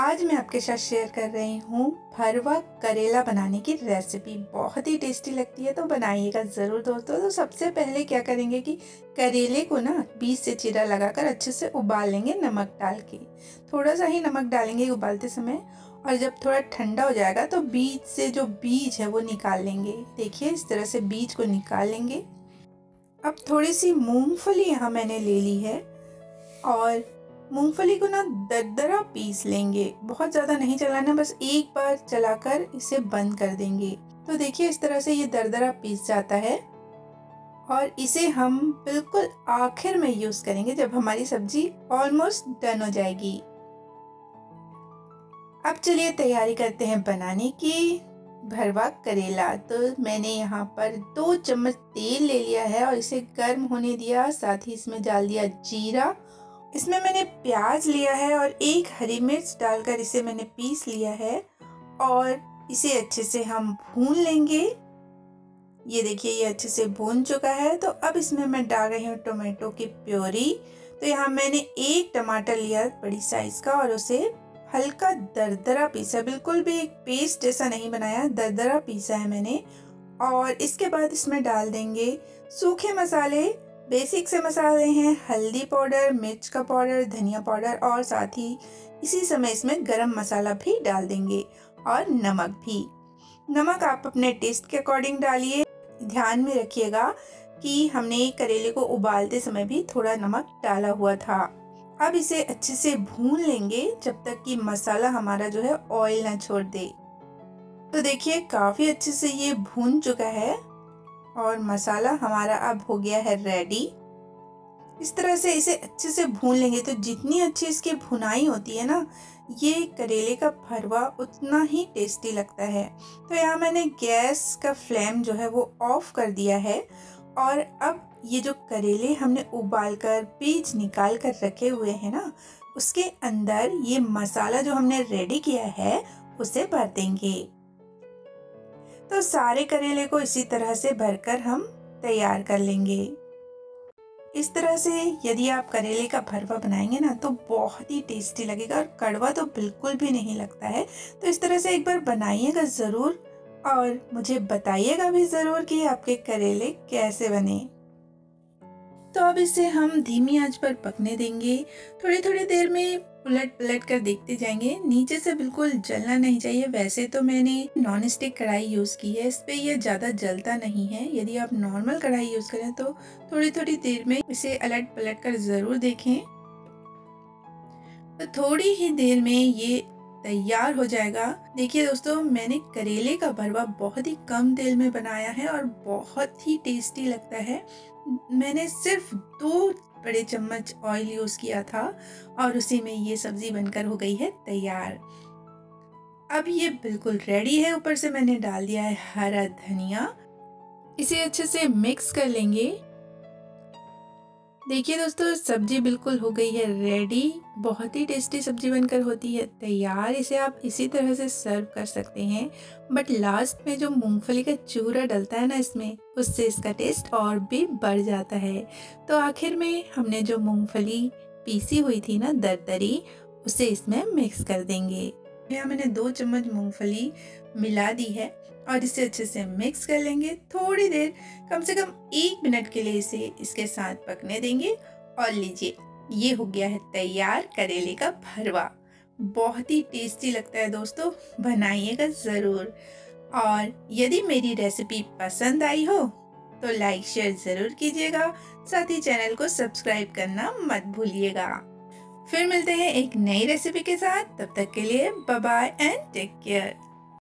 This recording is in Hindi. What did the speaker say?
आज मैं आपके साथ शेयर कर रही हूँ भरवा करेला बनाने की रेसिपी। बहुत ही टेस्टी लगती है, तो बनाइएगा ज़रूर दोस्तों। तो सबसे पहले क्या करेंगे कि करेले को ना बीज से चीरा लगाकर अच्छे से उबाल लेंगे, नमक डाल के। थोड़ा सा ही नमक डालेंगे उबालते समय, और जब थोड़ा ठंडा हो जाएगा तो बीज से जो बीज है वो निकाल लेंगे। देखिए इस तरह से बीज को निकाल लेंगे। अब थोड़ी सी मूँगफली यहाँ मैंने ले ली है, और मूंगफली को ना दरदरा पीस लेंगे। बहुत ज़्यादा नहीं चलाना, बस एक बार चलाकर इसे बंद कर देंगे। तो देखिए इस तरह से ये दरदरा पीस जाता है, और इसे हम बिल्कुल आखिर में यूज़ करेंगे जब हमारी सब्जी ऑलमोस्ट डन हो जाएगी। अब चलिए तैयारी करते हैं बनाने की भरवा करेला। तो मैंने यहाँ पर 2 चम्मच तेल ले लिया है और इसे गर्म होने दिया। साथ ही इसमें डाल दिया जीरा। इसमें मैंने प्याज लिया है और 1 हरी मिर्च डालकर इसे मैंने पीस लिया है, और इसे अच्छे से हम भून लेंगे। ये देखिए ये अच्छे से भून चुका है। तो अब इसमें मैं डाल रही हूँ टोमेटो की प्योरी। तो यहाँ मैंने 1 टमाटर लिया बड़ी साइज़ का, और उसे हल्का दरदरा पीसा, बिल्कुल भी एक पेस्ट जैसा नहीं बनाया, दरदरा पीसा है मैंने। और इसके बाद इसमें डाल देंगे सूखे मसाले। बेसिक से मसाले हैं हल्दी पाउडर, मिर्च का पाउडर, धनिया पाउडर, और साथ ही इसी समय इसमें गरम मसाला भी डाल देंगे, और नमक भी। नमक आप अपने टेस्ट के अकॉर्डिंग डालिए। ध्यान में रखिएगा कि हमने करेले को उबालते समय भी थोड़ा नमक डाला हुआ था। अब इसे अच्छे से भून लेंगे जब तक कि मसाला हमारा जो है ऑयल ना छोड़ दे। तो देखिए काफ़ी अच्छे से ये भून चुका है, और मसाला हमारा अब हो गया है रेडी। इस तरह से इसे अच्छे से भून लेंगे। तो जितनी अच्छी इसकी भुनाई होती है ना, ये करेले का भरवा उतना ही टेस्टी लगता है। तो यहाँ मैंने गैस का फ्लेम जो है वो ऑफ कर दिया है, और अब ये जो करेले हमने उबालकर बीज निकाल कर रखे हुए हैं ना, उसके अंदर ये मसाला जो हमने रेडी किया है उसे भर देंगे। तो सारे करेले को इसी तरह से भरकर हम तैयार कर लेंगे। इस तरह से यदि आप करेले का भरवा बनाएंगे ना तो बहुत ही टेस्टी लगेगा, और कड़वा तो बिल्कुल भी नहीं लगता है। तो इस तरह से एक बार बनाइएगा ज़रूर, और मुझे बताइएगा भी ज़रूर कि आपके करेले कैसे बने। तो अब इसे हम धीमी आंच पर पकने देंगे। थोड़ी थोड़ी देर में उलट पलट कर देखते जाएंगे। नीचे से बिल्कुल जलना नहीं चाहिए। वैसे तो मैंने नॉन स्टिक कढ़ाई यूज़ की है, इस पर यह ज़्यादा जलता नहीं है। यदि आप नॉर्मल कढ़ाई यूज़ करें तो थोड़ी थोड़ी देर में इसे उलट पलट कर ज़रूर देखें। तो थोड़ी ही देर में ये तैयार हो जाएगा। देखिए दोस्तों, मैंने करेले का भरवा बहुत ही कम तेल में बनाया है, और बहुत ही टेस्टी लगता है। मैंने सिर्फ 2 बड़े चम्मच ऑयल यूज़ किया था, और उसी में ये सब्ज़ी बनकर हो गई है तैयार। अब ये बिल्कुल रेडी है। ऊपर से मैंने डाल दिया है हरा धनिया। इसे अच्छे से मिक्स कर लेंगे। देखिए दोस्तों, सब्जी बिल्कुल हो गई है रेडी। बहुत ही टेस्टी सब्जी बनकर होती है तैयार। इसे आप इसी तरह से सर्व कर सकते हैं, बट लास्ट में जो मूंगफली का चूरा डलता है ना इसमें, उससे इसका टेस्ट और भी बढ़ जाता है। तो आखिर में हमने जो मूंगफली पीसी हुई थी ना दरदरी, उसे इसमें मिक्स कर देंगे। यहाँ मैंने 2 चम्मच मूंगफली मिला दी है, और इसे अच्छे से मिक्स कर लेंगे। थोड़ी देर, कम से कम 1 मिनट के लिए इसे इसके साथ पकने देंगे, और लीजिए ये हो गया है तैयार करेले का भरवा। बहुत ही टेस्टी लगता है दोस्तों, बनाइएगा ज़रूर। और यदि मेरी रेसिपी पसंद आई हो तो लाइक शेयर ज़रूर कीजिएगा, साथ ही चैनल को सब्सक्राइब करना मत भूलिएगा। फिर मिलते हैं एक नई रेसिपी के साथ। तब तक के लिए bye bye and take care.